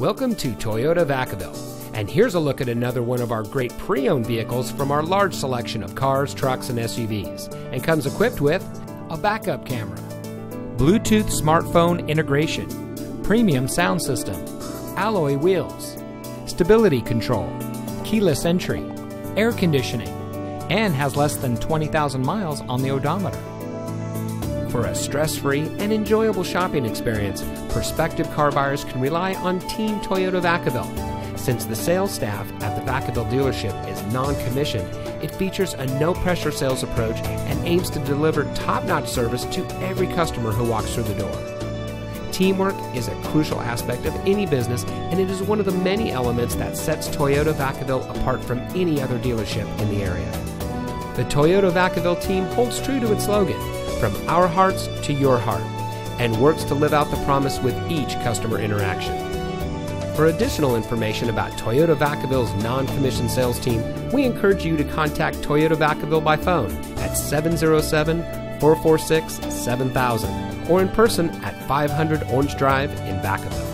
Welcome to Toyota Vacaville, and here's a look at another one of our great pre-owned vehicles from our large selection of cars, trucks, and SUVs, and comes equipped with a backup camera, Bluetooth smartphone integration, premium sound system, alloy wheels, stability control, keyless entry, air conditioning, and has less than 20,000 miles on the odometer. For a stress-free and enjoyable shopping experience, prospective car buyers can rely on Team Toyota Vacaville. Since the sales staff at the Vacaville dealership is non-commissioned, it features a no-pressure sales approach and aims to deliver top-notch service to every customer who walks through the door. Teamwork is a crucial aspect of any business, and it is one of the many elements that sets Toyota Vacaville apart from any other dealership in the area. The Toyota Vacaville team holds true to its slogan, "From our hearts to your heart," and works to live out the promise with each customer interaction. For additional information about Toyota Vacaville's non-commissioned sales team, we encourage you to contact Toyota Vacaville by phone at 707-446-7000 or in person at 500 Orange Drive in Vacaville.